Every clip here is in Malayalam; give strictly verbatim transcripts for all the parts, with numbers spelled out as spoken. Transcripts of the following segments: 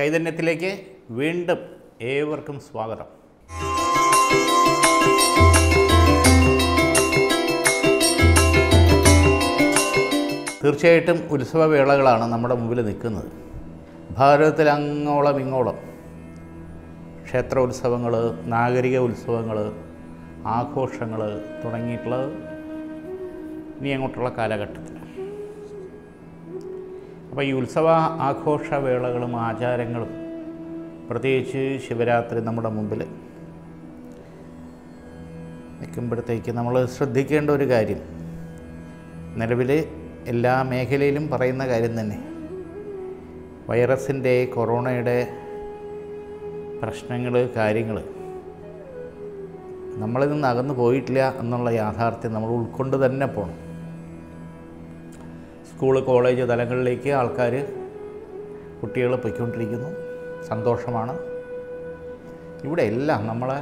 ചൈതന്യത്തിലേക്ക് വീണ്ടും ഏവർക്കും സ്വാഗതം. തീർച്ചയായിട്ടും ഉത്സവവേളകളാണ് നമ്മുടെ മുമ്പിൽ നിൽക്കുന്നത്. ഭാരതത്തിലങ്ങോളം ഇങ്ങോളം ക്ഷേത്ര ഉത്സവങ്ങൾ, നാഗരിക ഉത്സവങ്ങൾ, ആഘോഷങ്ങൾ തുടങ്ങിയിട്ടുള്ള ഇനി അങ്ങോട്ടുള്ള കാലഘട്ടത്തിൽ അപ്പോൾ ഈ ഉത്സവ ആഘോഷവേളകളും ആചാരങ്ങളും പ്രത്യേകിച്ച് ശിവരാത്രി നമ്മുടെ മുമ്പിൽ നിൽക്കുമ്പോഴത്തേക്ക് നമ്മൾ ശ്രദ്ധിക്കേണ്ട ഒരു കാര്യം, നിലവിൽ എല്ലാ മേഖലയിലും പറയുന്ന കാര്യം തന്നെ, വൈറസിൻ്റെ കൊറോണയുടെ പ്രശ്നങ്ങൾ കാര്യങ്ങൾ നമ്മളിൽ നിന്ന് അകന്നു പോയിട്ടില്ല എന്നുള്ള യാഥാർത്ഥ്യം നമ്മൾ ഉൾക്കൊണ്ട് തന്നെ പോകണം. സ്കൂൾ കോളേജ് തലങ്ങളിലേക്ക് ആൾക്കാർ കുട്ടികൾ പൊയ്ക്കൊണ്ടിരിക്കുന്നു, സന്തോഷമാണ്. ഇവിടെ എല്ലാം നമ്മളെ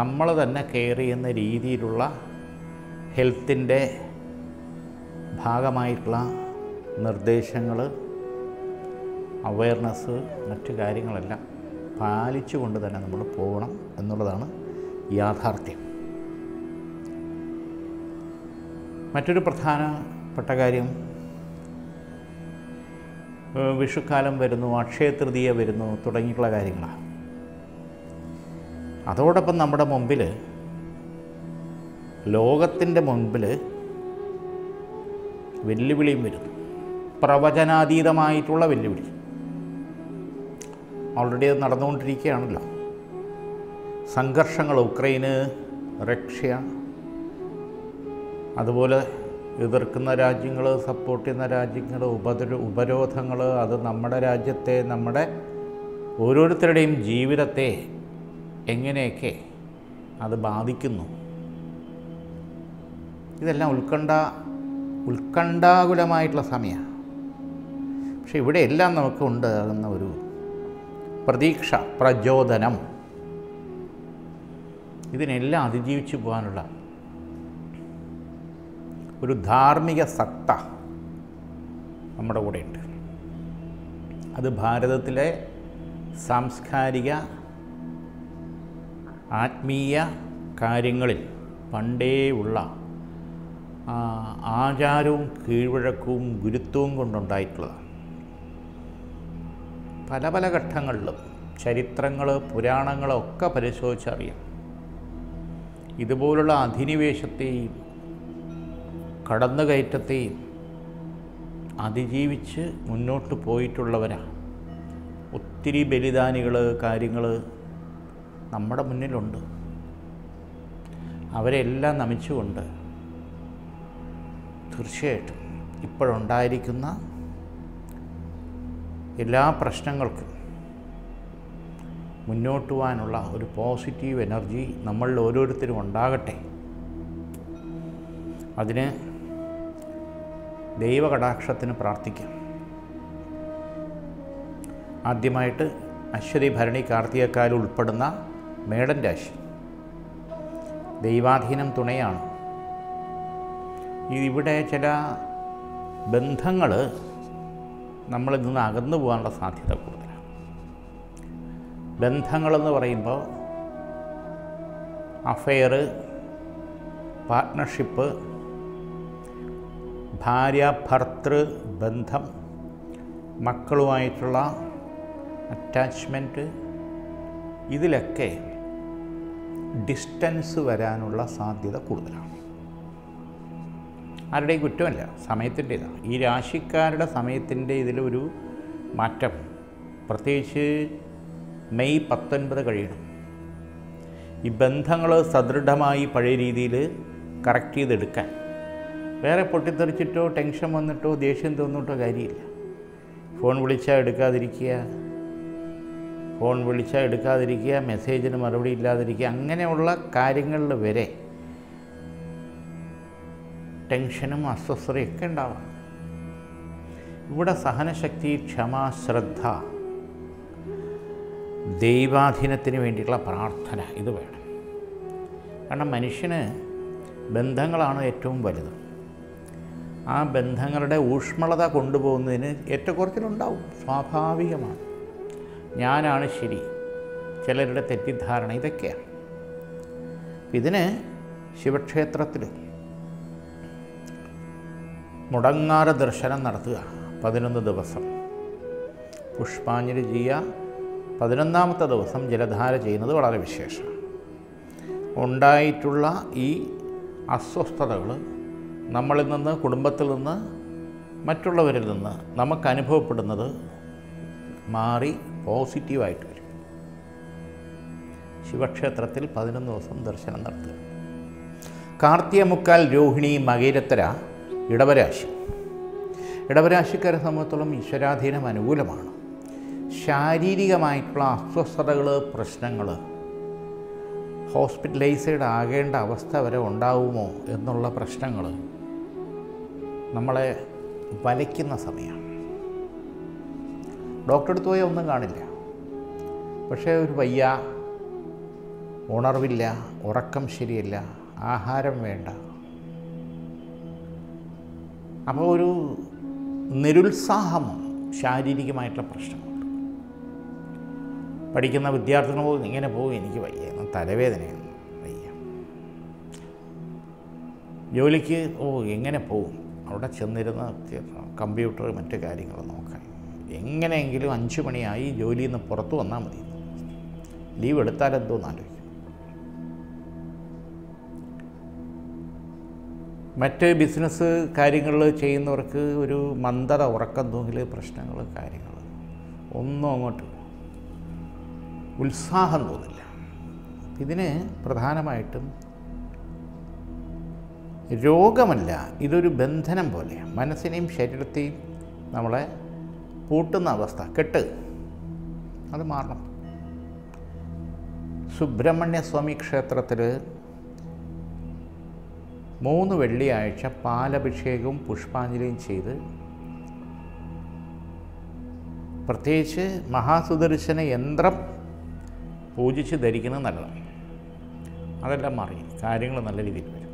നമ്മൾ തന്നെ കെയർ ചെയ്യുന്ന രീതിയിലുള്ള ഹെൽത്തിൻ്റെ ഭാഗമായിട്ടുള്ള നിർദ്ദേശങ്ങൾ, അവയർനെസ്, മറ്റു കാര്യങ്ങളെല്ലാം പാലിച്ചുകൊണ്ട് തന്നെ നമ്മൾ പോകണം എന്നുള്ളതാണ് യാഥാർത്ഥ്യം. മറ്റൊരു പ്രധാനപ്പെട്ട കാര്യം, വിഷുക്കാലം വരുന്നു, അക്ഷയതൃതീയ വരുന്നു തുടങ്ങിയിട്ടുള്ള കാര്യങ്ങളാണ്. അതോടൊപ്പം നമ്മുടെ മുമ്പിൽ, ലോകത്തിൻ്റെ മുമ്പിൽ വെല്ലുവിളിയും വരുന്നു, പ്രവചനാതീതമായിട്ടുള്ള വെല്ലുവിളി. ഓൾറെഡി അത് നടന്നുകൊണ്ടിരിക്കുകയാണല്ലോ. സംഘർഷങ്ങൾ, ഉക്രൈന്, റഷ്യ, അതുപോലെ എതിർക്കുന്ന രാജ്യങ്ങൾ, സപ്പോർട്ട് ചെയ്യുന്ന രാജ്യങ്ങൾ, ഉപദ്ര ഉപരോധങ്ങൾ, അത് നമ്മുടെ രാജ്യത്തെ, നമ്മുടെ ഓരോരുത്തരുടെയും ജീവിതത്തെ എങ്ങനെയൊക്കെ അത് ബാധിക്കുന്നു. ഇതെല്ലാം ഉത്കണ്ഠ ഉത്കണ്ഠാകുലമായിട്ടുള്ള സമയമാണ്. പക്ഷെ ഇവിടെ എല്ലാം നമുക്ക് ഉണ്ടാകുന്ന ഒരു പ്രതീക്ഷ, പ്രചോദനം, ഇതിനെല്ലാം അതിജീവിച്ചു പോകാനുള്ള ഒരു ധാർമ്മിക സത്ത നമ്മുടെ കൂടെയുണ്ട്. അത് ഭാരതത്തിലെ സാംസ്കാരിക ആത്മീയ കാര്യങ്ങളിൽ പണ്ടേയുള്ള ആചാരവും കീഴ്വഴക്കവും ഗുരുത്വവും കൊണ്ടുണ്ടായിട്ടുള്ളതാണ്. പല പല ഘട്ടങ്ങളിലും ചരിത്രങ്ങൾ, പുരാണങ്ങളൊക്കെ പരിശോധിച്ചറിയാം. ഇതുപോലുള്ള അധിനിവേശത്തെയും കടന്നുകയറ്റത്തെയും അതിജീവിച്ച് മുന്നോട്ട് പോയിട്ടുള്ളവരാണ്. ഒത്തിരി ബലിദാനികൾ, കാര്യങ്ങൾ നമ്മുടെ മുന്നിലുണ്ട്. അവരെല്ലാം നമിച്ചുകൊണ്ട് തീർച്ചയായിട്ടും ഇപ്പോഴുണ്ടായിരിക്കുന്ന എല്ലാ പ്രശ്നങ്ങൾക്കും മുന്നോട്ട് പോകാനുള്ള ഒരു പോസിറ്റീവ് എനർജി നമ്മളിൽ ഓരോരുത്തരും ഉണ്ടാകട്ടെ. അതിന് ദൈവകടാക്ഷത്തിന് പ്രാർത്ഥിക്കാം. ആദ്യമായിട്ട് അശ്വതി, ഭരണി, കാർത്തികക്കാലം ഉൾപ്പെടുന്ന മേടൻ രാശി ദൈവാധീനം തുണയാണ്. ഇവിടെ ചില ബന്ധങ്ങൾ നമ്മളിൽ നിന്ന് അകന്നു പോകാനുള്ള സാധ്യത കൂടുതലാണ്. ബന്ധങ്ങളെന്ന് പറയുമ്പോൾ അഫെയർ, പാർട്ട്ണർഷിപ്പ്, ഭാര്യ ഭർത്തൃ ബന്ധം, മക്കളുമായിട്ടുള്ള അറ്റാച്ച്മെൻറ്റ്, ഇതിലൊക്കെ ഡിസ്റ്റൻസ് വരാനുള്ള സാധ്യത കൂടുതലാണ്. ആരുടെയും കുറ്റമല്ല, സമയത്തിൻ്റേതാണ്. ഈ രാശിക്കാരുടെ സമയത്തിൻ്റെ ഇതിലൊരു മാറ്റം പ്രത്യേകിച്ച് മെയ് പത്തൊൻപത് കഴിയണം. ഈ ബന്ധങ്ങൾ സദൃഢമായി പഴയ രീതിയിൽ കറക്റ്റ് ചെയ്തെടുക്കാൻ, വേറെ പൊട്ടിത്തെറിച്ചിട്ടോ ടെൻഷൻ വന്നിട്ടോ ദേഷ്യം തോന്നിട്ടോ കാര്യമില്ല. ഫോൺ വിളിച്ചാൽ എടുക്കാതിരിക്കുക, ഫോൺ വിളിച്ചാൽ എടുക്കാതിരിക്കുക, മെസ്സേജിന് മറുപടി ഇല്ലാതിരിക്കുക, അങ്ങനെയുള്ള കാര്യങ്ങളിൽ വരെ ടെൻഷനും അസ്വസ്ഥതയൊക്കെ ഉണ്ടാവാം. ഇവിടെ സഹനശക്തി, ക്ഷമ, ശ്രദ്ധ, ദൈവാധീനത്തിന് വേണ്ടിയിട്ടുള്ള പ്രാർത്ഥന, ഇത് വേണം. കാരണം മനുഷ്യന് ബന്ധങ്ങളാണ് ഏറ്റവും വലുത്. ആ ബന്ധങ്ങളുടെ ഊഷ്മളത കൊണ്ടുപോകുന്നതിന് ഏറ്റക്കുറച്ചിലുണ്ടാവും, സ്വാഭാവികമാണ്. ഞാനാണ് ശരി, ചിലരുടെ തെറ്റിദ്ധാരണ ഇതൊക്കെയാണ്. ഇതിന് ശിവക്ഷേത്രത്തിൽ മുടങ്ങാറ ദർശനം നടത്തുക പതിനൊന്ന് ദിവസം, പുഷ്പാഞ്ജലി ചെയ്യുക. പതിനൊന്നാമത്തെ ദിവസം ജലധാര ചെയ്യുന്നത് വളരെ വിശേഷമാണ്. ഉണ്ടായിട്ടുള്ള ഈ അസ്വസ്ഥതകൾ നമ്മളിൽ നിന്ന്, കുടുംബത്തിൽ നിന്ന്, മറ്റുള്ളവരിൽ നിന്ന് നമുക്ക് അനുഭവപ്പെടുന്നത് മാറി പോസിറ്റീവായിട്ട് വരും. ശിവക്ഷേത്രത്തിൽ പതിനൊന്ന് ദിവസം ദർശനം നടത്തുക. കാർത്തികമുക്കാൽ, രോഹിണി, മകയിരത്തര, ഇടവരാശി. ഇടവരാശിക്കാരെ സംബന്ധിച്ചോളം ഈശ്വരാധീനം അനുകൂലമാണ്. ശാരീരികമായിട്ടുള്ള അസ്വസ്ഥതകൾ, പ്രശ്നങ്ങൾ, ഹോസ്പിറ്റലൈസ്ഡ് ആകേണ്ട അവസ്ഥ വരെ ഉണ്ടാവുമോ എന്നുള്ള പ്രശ്നങ്ങൾ നമ്മളെ വലയ്ക്കുന്ന സമയമാണ്. ഡോക്ടറെ അടുത്ത് പോയാൽ ഒന്നും കാണില്ല, പക്ഷേ ഒരു വയ്യ, ഉണർവില്ല, ഉറക്കം ശരിയല്ല, ആഹാരം വേണ്ട. അപ്പോൾ ഒരു നിരുത്സാഹം, ശാരീരികമായിട്ടുള്ള പ്രശ്നം. പഠിക്കുന്ന വിദ്യാർത്ഥികൾ പോകും, ഇങ്ങനെ പോകും, എനിക്ക് വയ്യ, തലവേദനയാണ്, വയ്യ. ജോലിക്ക് ഓ എങ്ങനെ പോകും, അവിടെ ചെന്നിരുന്ന കമ്പ്യൂട്ടർ മറ്റു കാര്യങ്ങൾ നോക്കാൻ, എങ്ങനെയെങ്കിലും അഞ്ച് മണിയായി ജോലിയിൽ നിന്ന് പുറത്ത് വന്നാൽ മതി, ലീവ് എടുത്താലെന്തോന്ന് ആലോചിക്കും. മറ്റ് ബിസിനസ് കാര്യങ്ങൾ ചെയ്യുന്നവർക്ക് ഒരു മന്ദത, ഉറക്കം തൂങ്ങിൽ പ്രശ്നങ്ങൾ, കാര്യങ്ങൾ ഒന്നും അങ്ങോട്ട് ഉത്സാഹം തോന്നില്ല. ഇതിന് പ്രധാനമായിട്ടും രോഗമല്ല, ഇതൊരു ബന്ധനം പോലെയാണ്. മനസ്സിനെയും ശരീരത്തെയും നമ്മളെ പൂട്ടുന്ന അവസ്ഥ, കെട്ട്, അത് മാറണം. സുബ്രഹ്മണ്യസ്വാമി ക്ഷേത്രത്തിൽ മൂന്ന് വെള്ളിയാഴ്ച പാലഭിഷേകവും പുഷ്പാഞ്ജലിയും ചെയ്ത്, പ്രത്യേകിച്ച് മഹാസുദർശന യന്ത്രം പൂജിച്ച് ധരിക്കുന്നത് നല്ലതാണ്. അതെല്ലാം മാറി കാര്യങ്ങൾ നല്ല രീതിയിൽ വരും.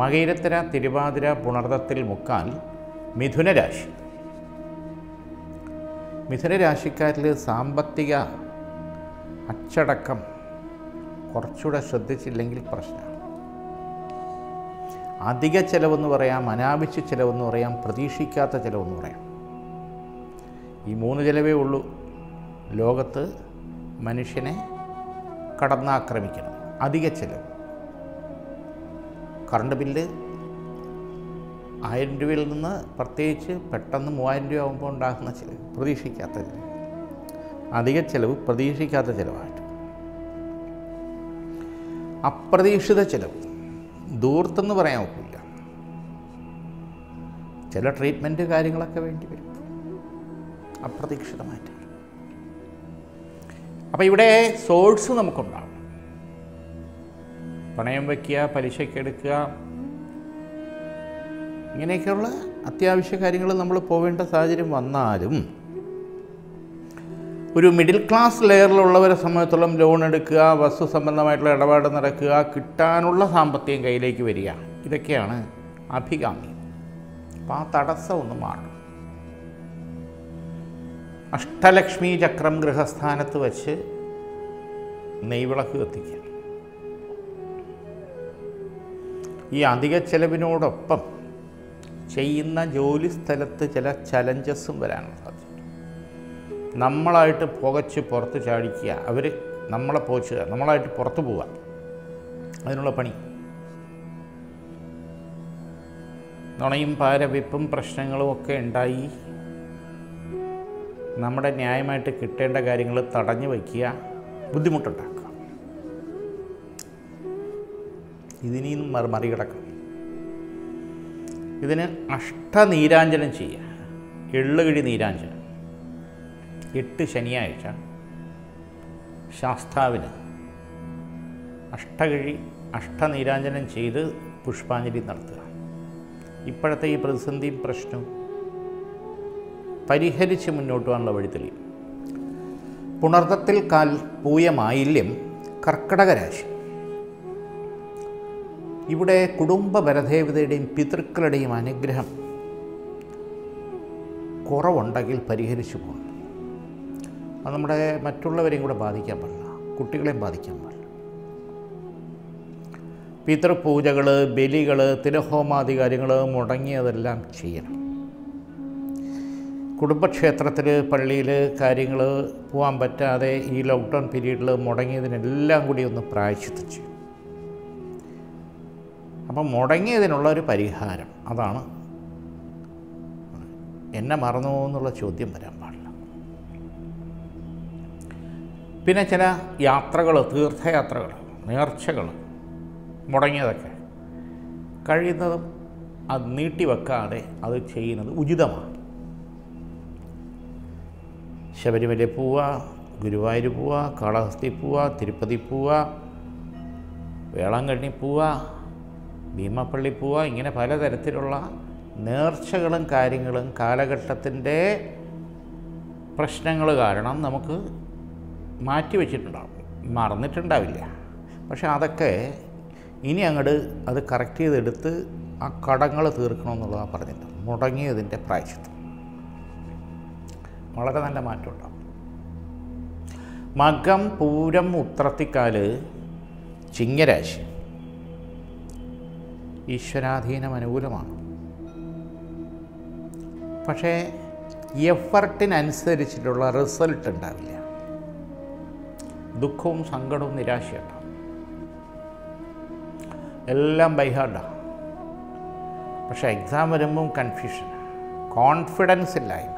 മകയിരത്തര, തിരുവാതിര, പുണർദത്തിൽ മുക്കാൽ, മിഥുനരാശി. മിഥുനരാശിക്കാരിൽ സാമ്പത്തിക അച്ചടക്കം കുറച്ചുകൂടെ ശ്രദ്ധിച്ചില്ലെങ്കിൽ പ്രശ്നമാണ്. അധിക ചിലവെന്ന് പറയാം, അനാവശ്യ ചിലവെന്ന് പറയാം, പ്രതീക്ഷിക്കാത്ത ചിലവെന്ന് പറയാം. ഈ മൂന്ന് ചിലവേ ഉള്ളൂ ലോകത്ത് മനുഷ്യനെ കടന്നാക്രമിക്കണം. അധിക ചിലവ്, കറണ്ട് ബില്ല് ആയിരം രൂപയിൽ നിന്ന് പ്രത്യേകിച്ച് പെട്ടെന്ന് മൂവായിരം രൂപ ആകുമ്പോൾ ഉണ്ടാകുന്ന ചിലവ്, പ്രതീക്ഷിക്കാത്ത ചിലവ്, അധിക ചിലവ് പ്രതീക്ഷിക്കാത്ത ചിലവായിട്ട്. അപ്രതീക്ഷിത ചിലവ്, ദൂർത്തെന്ന് പറയാൻ ഒക്കില്ല, ചില ട്രീറ്റ്മെൻറ്റ് കാര്യങ്ങളൊക്കെ വേണ്ടി വരും അപ്രതീക്ഷിതമായിട്ട്. അപ്പോൾ ഇവിടെ സോഴ്സ് നമുക്കുണ്ടാവും. പണയം വയ്ക്കുക, പലിശക്കെടുക്കുക, ഇങ്ങനെയൊക്കെയുള്ള അത്യാവശ്യ കാര്യങ്ങൾ നമ്മൾ പോവേണ്ട സാഹചര്യം വന്നാലും ഒരു മിഡിൽ ക്ലാസ് ലെയറിലുള്ളവരെ സംബന്ധിച്ചോളം ലോൺ എടുക്കുക, വസ്തു സംബന്ധമായിട്ടുള്ള ഇടപാട് നടക്കുക, കിട്ടാനുള്ള സാമ്പത്തികം കയ്യിലേക്ക് വരിക, ഇതൊക്കെയാണ് അഭികാമ്യം. അപ്പോൾ ആ തടസ്സം ഒന്ന് മാറും. അഷ്ടലക്ഷ്മി ചക്രം ഗൃഹസ്ഥാനത്ത് വച്ച് നെയ്വിളക്ക് കത്തിക്കുക. ഈ അധിക ചെലവിനോടൊപ്പം ചെയ്യുന്ന ജോലി സ്ഥലത്ത് ചില ചലഞ്ചസും വരാനുള്ള സാധ്യത. നമ്മളായിട്ട് പുകച്ച് പുറത്ത് ചാടിക്കുക, അവർ നമ്മളെ പോച്ചുക, നമ്മളായിട്ട് പുറത്ത് പോവുക, അതിനുള്ള പണി. നുണയും പാരവിപ്പും പ്രശ്നങ്ങളും ഒക്കെ ഉണ്ടായി നമ്മുടെ ന്യായമായിട്ട് കിട്ടേണ്ട കാര്യങ്ങൾ തടഞ്ഞു വയ്ക്കുക, ബുദ്ധിമുട്ടുണ്ടാക്കുക. ഇതിനും മറികടക്കണം. ഇതിന് അഷ്ടനീരാഞ്ജനം ചെയ്യുക, എള്ളുകിഴി നീരാഞ്ജനം. എട്ട് ശനിയാഴ്ച ശാസ്താവിന് അഷ്ടകിഴി അഷ്ടനീരാഞ്ജനം ചെയ്ത് പുഷ്പാഞ്ജലി നടത്തുക. ഇപ്പോഴത്തെ ഈ പ്രതിസന്ധിയും പ്രശ്നവും പരിഹരിച്ച് മുന്നോട്ട് പോകാനുള്ള വഴി തെളിയും. പുണർദത്തിൽ കാൽ, പൂയമായില്യം, കർക്കിടക രാശി. ഇവിടെ കുടുംബ പരദേവതയുടെയും പിതൃക്കളുടെയും അനുഗ്രഹം കുറവുണ്ടെങ്കിൽ പരിഹരിച്ചു പോകണം. അത് നമ്മുടെ മറ്റുള്ളവരെയും കൂടെ ബാധിക്കാൻ പാടില്ല, കുട്ടികളെയും ബാധിക്കാൻ പാടില്ല. പിതൃപൂജകൾ, ബലികൾ, തിരഹോമാദി കാര്യങ്ങൾ മുടങ്ങിയതെല്ലാം ചെയ്യണം. കുടുംബക്ഷേത്രത്തിൽ, പള്ളിയിൽ കാര്യങ്ങൾ പോകാൻ പറ്റാതെ ഈ ലോക്ക്ഡൗൺ പീരീഡിൽ മുടങ്ങിയതിനെല്ലാം കൂടി ഒന്ന് പ്രായശ്ചിത്തം ചെയ്യും. അപ്പം മുടങ്ങിയതിനുള്ള ഒരു പരിഹാരം അതാണ്. എന്നെ മറന്നു എന്നുള്ള ചോദ്യം വരാൻ പാടില്ല. പിന്നെ ചില യാത്രകൾ, തീർത്ഥയാത്രകൾ, നേർച്ചകൾ മുടങ്ങിയതൊക്കെ കഴിയുന്നതും അത് നീട്ടിവെക്കാതെ അത് ചെയ്യുന്നത് ഉചിതമാണ്. ശബരിമല പോവുക, ഗുരുവായൂർ പോവുക, കാളഹസ്തി പോവുക, തിരുപ്പതി പോവുക, വേളാങ്കണ്ണി പോവുക, ഭീമപ്പള്ളി പോവുക, ഇങ്ങനെ പലതരത്തിലുള്ള നേർച്ചകളും കാര്യങ്ങളും കാലഘട്ടത്തിൻ്റെ പ്രശ്നങ്ങൾ കാരണം നമുക്ക് മാറ്റിവെച്ചിട്ടുണ്ടാവും, മറന്നിട്ടുണ്ടാവില്ല. പക്ഷേ അതൊക്കെ ഇനി അങ്ങോട്ട് അത് കറക്റ്റ് ചെയ്തെടുത്ത് ആ കടങ്ങൾ തീർക്കണമെന്നുള്ളതാണ് പറഞ്ഞിട്ട് മുടങ്ങിയതിൻ്റെ പ്രായശ്ചിത്തം. വളരെ നല്ല മാറ്റമുണ്ടാകും. മകം, പൂരം, ഉത്രത്തിക്കാല്, ചിങ്ങരാശി ഈശ്വരാധീനം അനുകൂലമാണ്. പക്ഷേ എഫർട്ടിനനുസരിച്ചിട്ടുള്ള റിസൾട്ട് ഉണ്ടാവില്ല. ദുഃഖവും സങ്കടവും നിരാശയുണ്ടാവും. എല്ലാം ബൈഹാർഡാണ്. പക്ഷേ എക്സാം വരുമ്പം കൺഫ്യൂഷൻ, കോൺഫിഡൻസ് ഇല്ലായ്മ,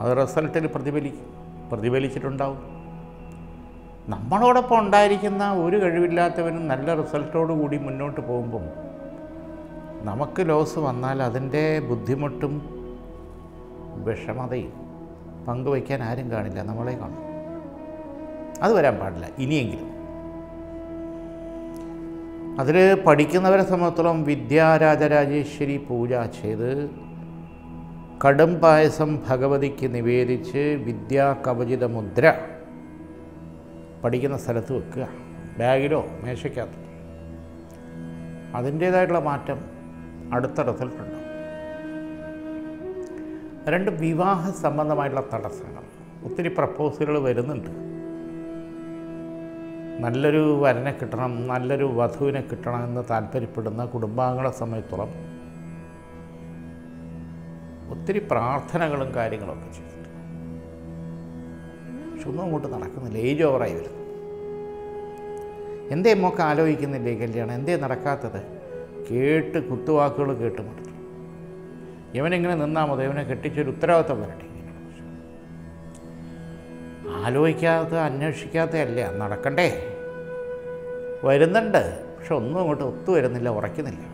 അത് റിസൾട്ടിൽ പ്രതിഫലിക്കും, പ്രതിഫലിച്ചിട്ടുണ്ടാവും. നമ്മളോടൊപ്പം ഉണ്ടായിരിക്കുന്ന ഒരു കഴിവില്ലാത്തവനും നല്ല റിസൾട്ടോടുകൂടി മുന്നോട്ട് പോകുമ്പം നമുക്ക് ലോസ് വന്നാൽ അതിൻ്റെ ബുദ്ധിമുട്ടും വിഷമതയും പങ്കുവയ്ക്കാൻ ആരും കാണില്ല, നമ്മളെ കാണും. അത് വരാൻ പാടില്ല ഇനിയെങ്കിലും. അതിൽ പഠിക്കുന്നവരെ സംബന്ധിച്ചിടത്തോളം വിദ്യാരാജരാജേശ്വരി പൂജ ചെയ്ത് കടും പായസം ഭഗവതിക്ക് നിവേദിച്ച് വിദ്യാ കവചിത മുദ്ര പഠിക്കുന്ന സ്ഥലത്ത് വെക്കുക, ബാഗിലോ മേശയ്ക്കകത്ത്. അതിൻ്റേതായിട്ടുള്ള മാറ്റം അടുത്ത റിസൾട്ടുണ്ട്. രണ്ട്, വിവാഹ സംബന്ധമായിട്ടുള്ള തടസ്സങ്ങൾ. ഒത്തിരി പ്രപ്പോസലുകൾ വരുന്നുണ്ട്. നല്ലൊരു വരനെ കിട്ടണം, നല്ലൊരു വധുവിനെ കിട്ടണം എന്ന് താല്പര്യപ്പെടുന്ന കുടുംബാംഗങ്ങളെ സംബന്ധിച്ചോളം ഒത്തിരി പ്രാർത്ഥനകളും കാര്യങ്ങളൊക്കെ ചെയ്തിട്ടുണ്ട്. പക്ഷെ ഒന്നും അങ്ങോട്ട് നടക്കുന്നില്ല, ഏജ് ഓവറായി വരുന്നു. എന്തേ മോക്ക് ആലോചിക്കുന്നില്ലേ കല്യാണം, എന്തേ നടക്കാത്തത്? കേട്ട് കുത്തുവാക്കുകൾ കേട്ട് മടുത്തു. ഇവനെങ്ങനെ നിന്നാൽ മതി, ഇവനെ കെട്ടിച്ചൊരു ഉത്തരവാദിത്തം വരട്ടെ. ആലോചിക്കാത്ത, അന്വേഷിക്കാത്തതല്ല, നടക്കണ്ടേ. വരുന്നുണ്ട്, പക്ഷെ ഒന്നും അങ്ങോട്ട് ഒത്തു വരുന്നില്ല, ഉറയ്ക്കുന്നില്ല.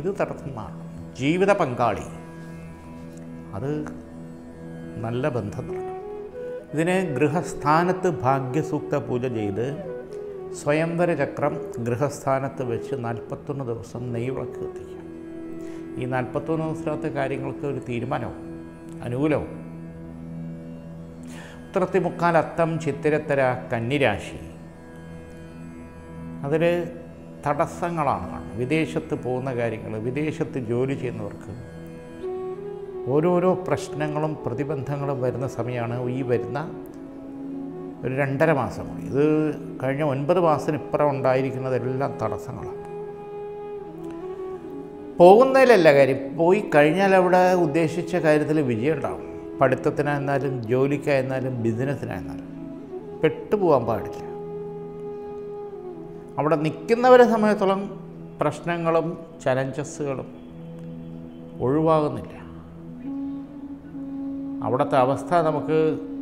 ഇത് തടസ്സം മാറും. ജീവിത പങ്കാളി, അത് നല്ല ബന്ധം നടക്കും. ഇതിന് ഗൃഹസ്ഥാനത്ത് ഭാഗ്യസൂക്ത പൂജ ചെയ്ത് സ്വയംവര ചക്രം ഗൃഹസ്ഥാനത്ത് വെച്ച് നാൽപ്പത്തൊന്ന് ദിവസം നെയ്വിളക്ക് കത്തിക്കുക. ഈ നാൽപ്പത്തൊന്ന് ദിവസത്തെ കാര്യങ്ങൾക്ക് ഒരു തീരുമാനവും അനുകൂലവും. ഉത്രത്തിമുക്കാൽ, അത്തം, ചിത്തിരത്തര, കന്നിരാശി, അതിൽ തടസ്സങ്ങളാണ്. വിദേശത്ത് പോകുന്ന കാര്യങ്ങൾ, വിദേശത്ത് ജോലി ചെയ്യുന്നവർക്ക് ഓരോരോ പ്രശ്നങ്ങളും പ്രതിബന്ധങ്ങളും വരുന്ന സമയമാണ് ഈ വരുന്ന ഒരു രണ്ടര മാസം. ഇത് കഴിഞ്ഞ ഒൻപത് മാസത്തിന് ഇപ്പുറം ഉണ്ടായിരിക്കുന്നതെല്ലാം തടസ്സങ്ങളാണ്. പോകുന്നതിലല്ല കാര്യം, പോയി കഴിഞ്ഞാൽ അവിടെ ഉദ്ദേശിച്ച കാര്യത്തിൽ വിജയം ഉണ്ടാവും. പഠിത്തത്തിനായിരുന്നാലും ജോലിക്കായിരുന്നാലും ബിസിനസ്സിനായിരുന്നാലും പെട്ടുപോകാൻ പാടില്ല. അവിടെ നിൽക്കുന്നവരെ സംബന്ധിച്ചോളം പ്രശ്നങ്ങളും ചലഞ്ചസുകളും ഒഴിവാകുന്നില്ല. അവിടുത്തെ അവസ്ഥ നമുക്ക്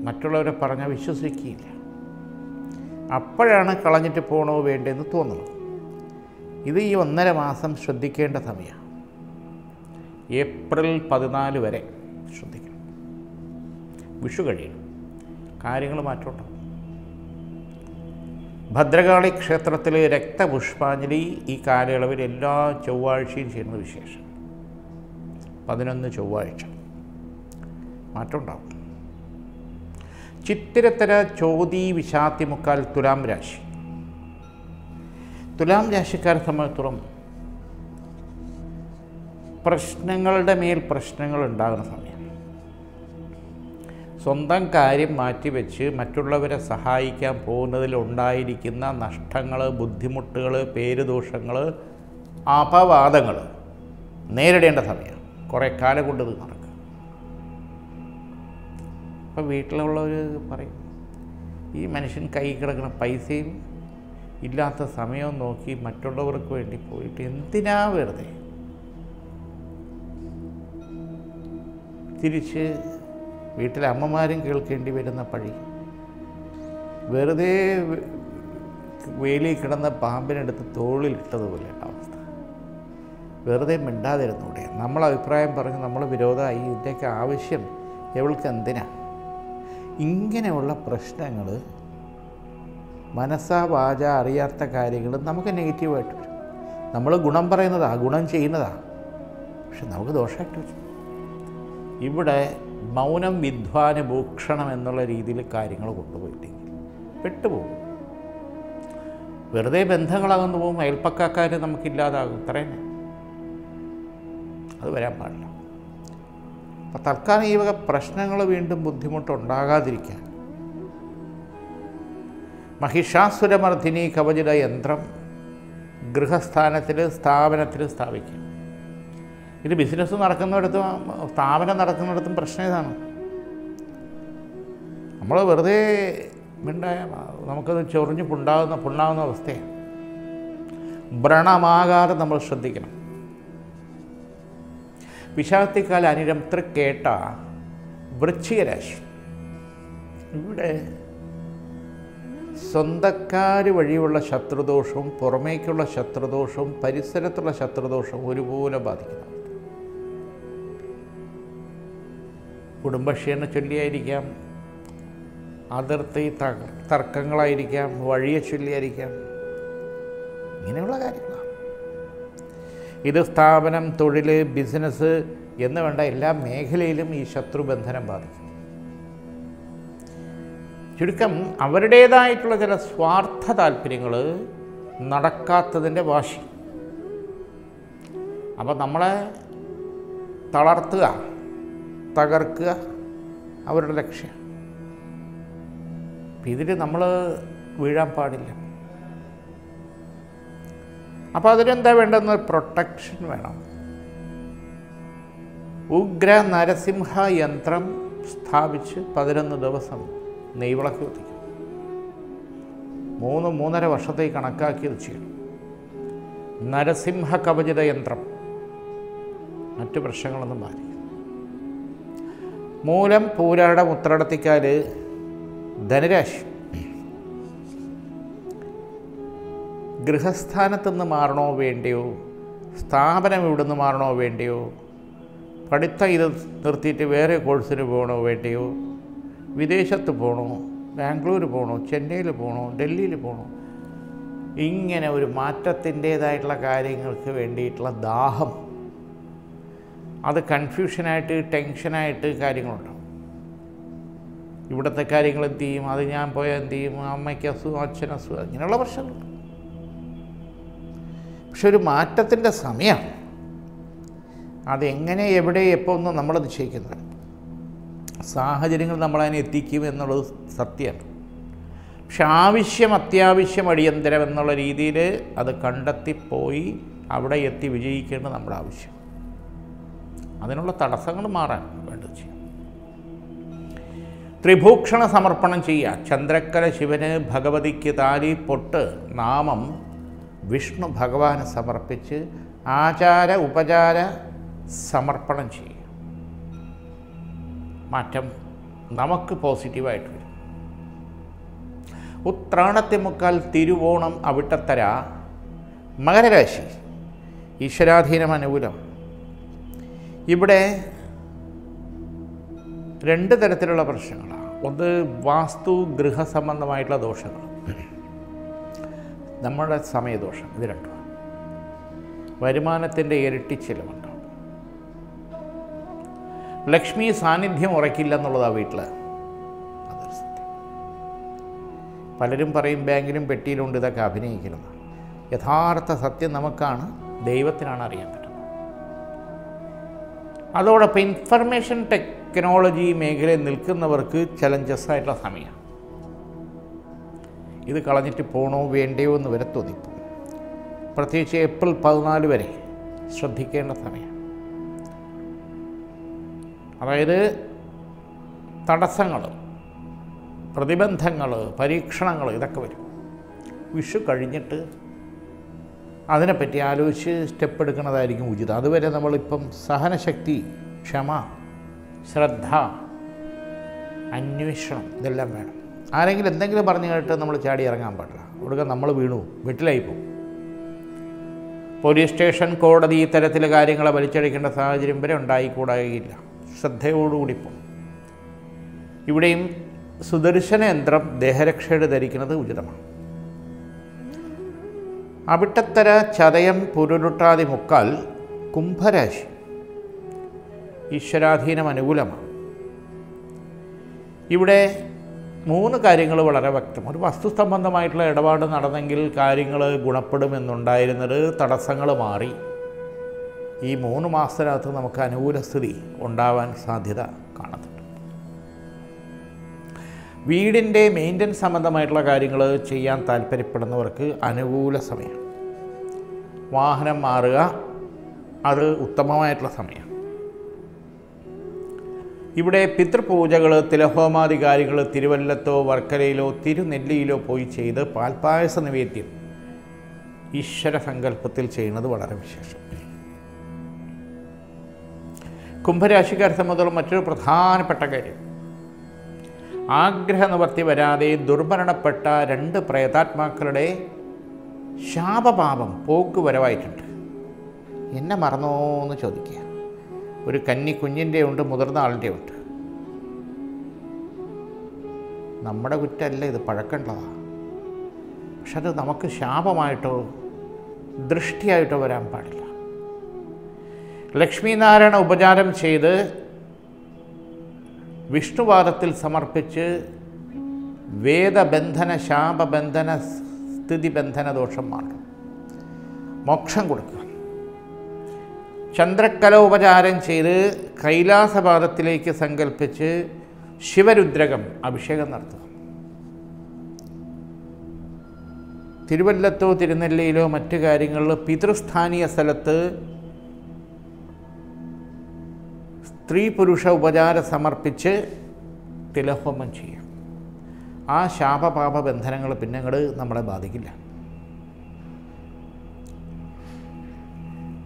മറ്റുള്ളവരെ പറഞ്ഞാൽ വിശ്വസിക്കുകയില്ല. അപ്പോഴാണ് കളഞ്ഞിട്ട് പോകണോ വേണ്ടതെന്ന് തോന്നുന്നത്. ഇത് ഈ ഒന്നര മാസം ശ്രദ്ധിക്കേണ്ട സമയമാണ്. ഏപ്രിൽ പതിനാല് വരെ ശ്രദ്ധിക്കണം. വിഷു കഴിയണം, കാര്യങ്ങൾ മാറ്റമുണ്ടാകും. ഭദ്രകാളി ക്ഷേത്രത്തിൽ രക്തപുഷ്പാഞ്ജലി ഈ കാലയളവിൽ എല്ലാ ചൊവ്വാഴ്ചയും ചെയ്യുന്ന വിശേഷം. പതിനൊന്ന് ചൊവ്വാഴ്ച മാറ്റമുണ്ടാകും. ചിത്തിരത്തര, ചോതി, വിശാത്തി മുക്കാൽ, തുലാം രാശി. തുലാം രാശിക്കാരെ സംബന്ധിച്ചിടത്തോളം പ്രശ്നങ്ങളുടെ മേൽ പ്രശ്നങ്ങൾ ഉണ്ടാകുന്ന സമയം. സ്വന്തം കാര്യം മാറ്റിവെച്ച് മറ്റുള്ളവരെ സഹായിക്കാൻ പോകുന്നതിൽ ഉണ്ടായിരിക്കുന്ന നഷ്ടങ്ങൾ, ബുദ്ധിമുട്ടുകൾ, പേരുദോഷങ്ങൾ, അപവാദങ്ങൾ നേരിടേണ്ട സമയമാണ്. കുറേ കാലം കൊണ്ട് ഇത് നടക്കുക. അപ്പം വീട്ടിലുള്ളവർ പറയും, ഈ മനുഷ്യൻ കൈ കിടക്കുന്ന പൈസയും ഇല്ലാത്ത സമയവും നോക്കി മറ്റുള്ളവർക്ക് വേണ്ടി പോയിട്ട് എന്തിനാ വെറുതെ. തിരിച്ച് വീട്ടിലെ അമ്മമാരും കേൾക്കേണ്ടി വരുന്ന പഴി, വെറുതെ വേലി കിടന്ന പാമ്പിനെടുത്ത് തോളിലിട്ടതുപോലെ അവസ്ഥ. വെറുതെ മിണ്ടാതിരുന്നൂടെ, നമ്മളഭിപ്രായം പറഞ്ഞ് നമ്മൾ വിരോധമായി, ഇതിൻ്റെയൊക്കെ ആവശ്യം എവൾക്ക് എന്തിനാ. ഇങ്ങനെയുള്ള പ്രശ്നങ്ങൾ, മനസ്സാ വാച അറിയാത്ത കാര്യങ്ങൾ നമുക്ക് നെഗറ്റീവായിട്ട് വരും. നമ്മൾ ഗുണം പറയുന്നതാ, ഗുണം ചെയ്യുന്നതാ, പക്ഷെ നമുക്ക് ദോഷമായിട്ട് വരും. ഇവിടെ മൗനം വിദ്വാന് ഭൂക്ഷണം എന്നുള്ള രീതിയിൽ കാര്യങ്ങൾ കൊണ്ടുപോയിട്ടെങ്കിൽ പെട്ടുപോകും. വെറുതെ ബന്ധങ്ങളാകുന്നു പോകും, അയൽപ്പക്കാർ നമുക്കില്ലാതാകും. ഇത്രയും അത് വരാൻ പാടില്ല. അപ്പം തൽക്കാലം ഈ വക പ്രശ്നങ്ങൾ വീണ്ടും ബുദ്ധിമുട്ടുണ്ടാകാതിരിക്കാൻ മഹിഷാസുരമർദ്ദിനി കവചിത യന്ത്രം ഗൃഹസ്ഥാനത്തിൽ സ്ഥാപനത്തിൽ സ്ഥാപിക്കും. ഇത് ബിസിനസ് നടക്കുന്നിടത്തും സ്ഥാപനം നടക്കുന്നിടത്തും പ്രശ്നം ഇതാണ്. നമ്മൾ വെറുതെ മിണ്ടായ നമുക്കത് ചൊറിഞ്ഞ് പുണ്ടാകുന്ന പുണ്ണാവുന്ന അവസ്ഥയാണ്. വ്രണമാകാതെ നമ്മൾ ശ്രദ്ധിക്കണം. വിശാഖത്തിക്കാല അനിരം തൃക്കേട്ട വൃശ്ചികരാശി. ഇവിടെ സ്വന്തക്കാർ വഴിയുള്ള ശത്രുദോഷവും പുറമേക്കുള്ള ശത്രുദോഷവും പരിസരത്തുള്ള ശത്രുദോഷവും ഒരുപോലെ ബാധിക്കുന്നു. കുടുംബക്ഷീണ ചൊല്ലിയായിരിക്കാം, അതിർത്തി തർക്കങ്ങളായിരിക്കാം, വഴിയെ ചൊല്ലിയായിരിക്കാം, ഇങ്ങനെയുള്ള കാര്യങ്ങളാണ്. ഇത് സ്ഥാപനം, തൊഴിൽ, ബിസിനസ് എന്ന് വേണ്ട എല്ലാ മേഖലയിലും ഈ ശത്രുബന്ധനം ബാധിക്കും. ചുരുക്കം അവരുടേതായിട്ടുള്ള ചില സ്വാർത്ഥ താല്പര്യങ്ങൾ, നടക്കാത്തതിൻ്റെ വാശി, അപ്പം നമ്മളെ തളർത്തുക, തകർക്കുക അവരുടെ ലക്ഷ്യം. അപ്പം ഇതിൽ നമ്മൾ വീഴാൻ പാടില്ല. അപ്പോൾ അതിനെന്താ വേണ്ടതെന്ന്, പ്രൊട്ടക്ഷൻ വേണം. ഉഗ്ര നരസിംഹ യന്ത്രം സ്ഥാപിച്ച് പതിനൊന്ന് ദിവസം നെയ്വിളക്ക് കത്തിക്കും. മൂന്ന് മൂന്നര വർഷത്തെ കണക്കാക്കിയത് ചെയ്യണം. നരസിംഹ കവചിത യന്ത്രം മറ്റു പ്രശ്നങ്ങളൊന്നും ബാധിക്കും. മൂലം പൂരാട ഉത്രാടത്തിക്കാൽ ധനരാശി. ഗൃഹസ്ഥാനത്തുനിന്ന് മാറണോ വേണ്ടയോ, സ്ഥാപനം ഇവിടുന്ന് മാറണോ വേണ്ടയോ, പഠിത്തം ഇത് നിർത്തിയിട്ട് വേറെ കോഴ്സിന് പോകണോ വേണ്ടയോ, വിദേശത്ത് പോകണോ, ബാംഗ്ലൂർ പോകണോ, ചെന്നൈയിൽ പോകണോ, ഡൽഹിയിൽ പോകണോ, ഇങ്ങനെ ഒരു മാറ്റത്തിൻ്റേതായിട്ടുള്ള കാര്യങ്ങൾക്ക് വേണ്ടിയിട്ടുള്ള ദാഹം, അത് കൺഫ്യൂഷനായിട്ട് ടെൻഷനായിട്ട് കാര്യങ്ങളുണ്ടാവും. ഇവിടുത്തെ കാര്യങ്ങൾ എന്ത് ചെയ്യും, അത് ഞാൻ പോയാൽ എന്ത് ചെയ്യും, അമ്മയ്ക്ക് അസുഖം, അച്ഛൻ അസുഖം, ഇങ്ങനെയുള്ള പ്രശ്നങ്ങൾ. പക്ഷെ ഒരു മാറ്റത്തിൻ്റെ സമയമാണ്. അതെങ്ങനെ, എവിടെ, എപ്പോൾ ഒന്നും നമ്മളത് നിശ്ചയിക്കുന്നില്ല. സാഹചര്യങ്ങൾ നമ്മളതിനെ എത്തിക്കും എന്നുള്ളത് സത്യമാണ്. പക്ഷെ ആവശ്യം, അത്യാവശ്യം, അടിയന്തരം എന്നുള്ള രീതിയിൽ അത് കണ്ടെത്തിപ്പോയി അവിടെ എത്തി വിജയിക്കേണ്ടത് നമ്മുടെ ആവശ്യം. അതിനുള്ള തടസ്സങ്ങൾ മാറാൻ വേണ്ടത് ചെയ്യാം. ത്രിഭൂക്ഷണ സമർപ്പണം ചെയ്യുക. ചന്ദ്രക്കല ശിവന്, ഭഗവതിക്ക് താലി, പൊട്ട്, നാമം വിഷ്ണു ഭഗവാന് സമർപ്പിച്ച് ആചാര ഉപചാര സമർപ്പണം ചെയ്യുക. മാറ്റം നമുക്ക് പോസിറ്റീവായിട്ട് വരും. ഉത്രാടത്തിമുക്കാൽ തിരുവോണം അവിട്ടത്തര മകരരാശി. ഈശ്വരാധീനം അനുകൂലം. ഇവിടെ രണ്ട് തരത്തിലുള്ള പ്രശ്നങ്ങളാണ്. ഒന്ന് വാസ്തു ഗൃഹ സംബന്ധമായിട്ടുള്ള ദോഷങ്ങൾ, നമ്മുടെ സമയദോഷം, ഇത് രണ്ടും. വരുമാനത്തിൻ്റെ ഇരട്ടി ചിലവുണ്ടാവും. ലക്ഷ്മി സാന്നിധ്യം ഉറക്കില്ല എന്നുള്ളതാണ് വീട്ടിൽ. അതൊരു സത്യം. പലരും പറയും ബാങ്കിലും പെട്ടിയിലുണ്ട്, ഇതൊക്കെ അഭിനയിക്കുന്നതാണ്. യഥാർത്ഥ സത്യം നമുക്കാണ്, ദൈവത്തിനാണ് അറിയാൻ പറ്റുന്നത്. അതോടൊപ്പം ഇൻഫർമേഷൻ ടെക് ടെക്നോളജി മേഖലയിൽ നിൽക്കുന്നവർക്ക് ചലഞ്ചസ് ആയിട്ടുള്ള സമയമാണ്. ഇത് കളഞ്ഞിട്ട് പോകണോ വേണ്ടയോ എന്ന് വരെ തോന്നിപ്പോ, പ്രത്യേകിച്ച് ഏപ്രിൽ പതിനാല് വരെ ശ്രദ്ധിക്കേണ്ട സമയമാണ്. അതായത് തടസ്സങ്ങൾ, പ്രതിബന്ധങ്ങൾ, പരീക്ഷണങ്ങൾ ഇതൊക്കെ വരും. വിഷു കഴിഞ്ഞിട്ട് അതിനെപ്പറ്റി ആലോചിച്ച് സ്റ്റെപ്പ് എടുക്കുന്നതായിരിക്കും ഉചിതം. അതുവരെ നമ്മളിപ്പം സഹനശക്തി, ക്ഷമ, ശ്രദ്ധ, അന്വേഷണം ഇതെല്ലാം വേണം. ആരെങ്കിലും എന്തെങ്കിലും പറഞ്ഞു കേട്ട് നമ്മൾ ചാടി ഇറങ്ങാൻ പാടില്ല. ഒടുക്ക നമ്മൾ വീണു വീട്ടിലായി പോകും. പോലീസ് സ്റ്റേഷൻ, കോടതി ഇത്തരത്തിൽ കാര്യങ്ങളെ വലിച്ചടിക്കേണ്ട സാഹചര്യം വരെ ഉണ്ടായിക്കൂടായില്ല. ശ്രദ്ധയോടുകൂടി പോകും. ഇവിടെയും സുദർശന യന്ത്രം, ദേഹരക്ഷയുടെ ധരിക്കുന്നത് ഉചിതമാണ്. അവിട്ടത്തര ചതയം പുരുരുട്ടാതി മുക്കാൽ കുംഭരാശി. ഈശ്വരാധീനം അനുകൂലമാണ്. ഇവിടെ മൂന്ന് കാര്യങ്ങൾ വളരെ വ്യക്തം. ഒരു വസ്തു സംബന്ധമായിട്ടുള്ള ഇടപാട് നടന്നെങ്കിൽ കാര്യങ്ങൾ ഗുണപ്പെടുമെന്നുണ്ടായിരുന്നത് തടസ്സങ്ങൾ മാറി ഈ മൂന്ന് മാസത്തിനകത്ത് നമുക്ക് അനുകൂല സ്ഥിതി ഉണ്ടാവാൻ സാധ്യത കാണുന്നുണ്ട്. വീടിൻ്റെ മെയിൻ്റനൻസ് സംബന്ധമായിട്ടുള്ള കാര്യങ്ങൾ ചെയ്യാൻ താല്പര്യപ്പെടുന്നവർക്ക് അനുകൂല സമയമാണ്. വാഹനം മാറുക അത് ഉത്തമമായിട്ടുള്ള സമയമാണ്. ഇവിടെ പിതൃപൂജകൾ, തിലഹോമാദി കാര്യങ്ങൾ തിരുവല്ലത്തോ വർക്കലയിലോ തിരുനെല്ലിയിലോ പോയി ചെയ്ത് പാൽപ്പായസ നിവേദ്യം ഈശ്വരസങ്കല്പത്തിൽ ചെയ്യുന്നത് വളരെ വിശേഷം. കുംഭരാശിക്കാരെ സംബന്ധിച്ചുള്ള മറ്റൊരു പ്രധാനപ്പെട്ട കാര്യം, ആഗ്രഹ നിവർത്തി വരാതെ ദുർഭരണപ്പെട്ട രണ്ട് പ്രേതാത്മാക്കളുടെ ശാപപാപം പോക്കുവരവായിട്ടുണ്ട്. എന്നെ മറന്നോ എന്ന് ചോദിക്കുക. ഒരു കന്നി കുഞ്ഞിൻ്റെ ഉണ്ട്, മുതിർന്ന ആളുടെ ഉണ്ട്. നമ്മുടെ കുറ്റമല്ല, ഇത് പഴക്കേണ്ടതാണ്. പക്ഷെ അത് നമുക്ക് ശാപമായിട്ടോ ദൃഷ്ടിയായിട്ടോ വരാൻ പാടില്ല. ലക്ഷ്മിനാരായണ ഉപചാരം ചെയ്ത് വിഷ്ണുവാദത്തിൽ സമർപ്പിച്ച് വേദബന്ധന, ശാപബന്ധന, സ്ഥിതിബന്ധന ദോഷം മാറും, മോക്ഷം കൊടുക്കുക. ചന്ദ്രക്കല ഉപചാരം ചെയ്ത് കൈലാസപാദത്തിലേക്ക് സങ്കല്പിച്ച് ശിവരുദ്രകം അഭിഷേകം നടത്തുക. തിരുവല്ലത്തോ തിരുനെല്ലിയിലോ മറ്റു കാര്യങ്ങളിലോ പിതൃസ്ഥാനീയ സ്ഥലത്ത് സ്ത്രീ പുരുഷ ഉപചാരം സമർപ്പിച്ച് തിലഹോമം ചെയ്യുക. ആ ശാപപാപ ബന്ധനങ്ങൾ പിന്നെ നമ്മളെ ബാധിക്കില്ല.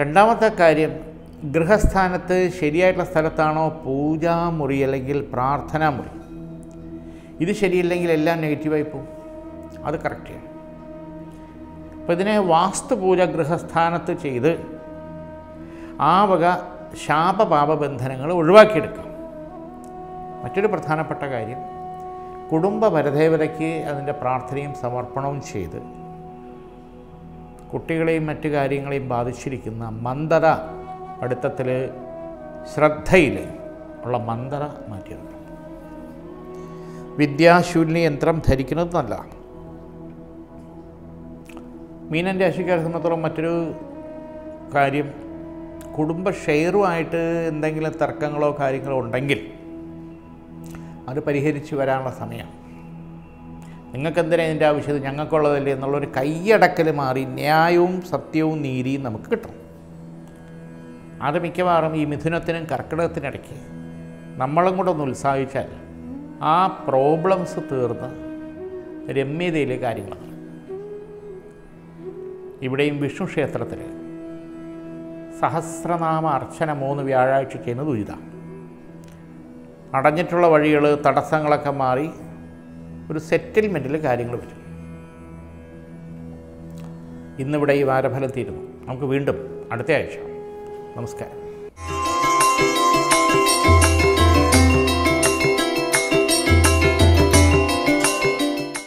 രണ്ടാമത്തെ കാര്യം, ഗൃഹസ്ഥാനത്ത് ശരിയായിട്ടുള്ള സ്ഥലത്താണോ പൂജാമുറി അല്ലെങ്കിൽ പ്രാർത്ഥനാമുറി, ഇത് ശരിയില്ലെങ്കിൽ എല്ലാം നെഗറ്റീവായി പോകും. അത് കറക്റ്റ് ചെയ്യണം. അപ്പോൾ ഇതിനെ വാസ്തുപൂജ ഗൃഹസ്ഥാനത്ത് ചെയ്ത് ആ വക ശാപപാപ ബന്ധനങ്ങൾ ഒഴിവാക്കിയെടുക്കാം. മറ്റൊരു പ്രധാനപ്പെട്ട കാര്യം, കുടുംബ പരദേവതയ്ക്ക് അതിൻ്റെ പ്രാർത്ഥനയും സമർപ്പണവും ചെയ്ത് കുട്ടികളെയും മറ്റു കാര്യങ്ങളെയും ബാധിച്ചിരിക്കുന്ന മന്ദത, പഠിത്തത്തിൽ ശ്രദ്ധയിൽ ഉള്ള മന്ദത മാറ്റിയെടുക്കണം. വിദ്യാശൂന്യ യന്ത്രം ധരിക്കുന്നത് നല്ലതാണ്. മീനൻ രാശിക്കാരെ സംബന്ധിച്ചോളം മറ്റൊരു കാര്യം, കുടുംബ ഷെയറുമായിട്ട് എന്തെങ്കിലും തർക്കങ്ങളോ കാര്യങ്ങളോ ഉണ്ടെങ്കിൽ അത് പരിഹരിച്ച് വരാനുള്ള സമയമാണ്. നിങ്ങൾക്കെന്തിനാണ് ഇതിൻ്റെ ആവശ്യം, ഞങ്ങൾക്കുള്ളതല്ലേ എന്നുള്ളൊരു കൈയടക്കൽ മാറി ന്യായവും സത്യവും നീതിയും നമുക്ക് കിട്ടും. അത് മിക്കവാറും ഈ മിഥുനത്തിനും കർക്കിടകത്തിനിടയ്ക്ക് നമ്മളും കൂടെ ഒന്ന് ഉത്സാഹിച്ചാൽ ആ പ്രോബ്ലംസ് തീർന്ന് രമ്യതയിൽ കാര്യങ്ങളാണ്. ഇവിടെയും വിഷ്ണു ക്ഷേത്രത്തിൽ സഹസ്രനാമ അർച്ചന മൂന്ന് വ്യാഴാഴ്ച ചെയ്യുന്നത് ഉചിതമാണ്. അടഞ്ഞിട്ടുള്ള വഴികൾ, തടസ്സങ്ങളൊക്കെ മാറി ഒരു സെറ്റിൽമെൻറ്റിൽ കാര്യങ്ങൾ വരും. ഇന്നിവിടെ ഈ വാരഫലം തീരുന്നു. നമുക്ക് വീണ്ടും അടുത്ത ആഴ്ച. നമസ്കാരം.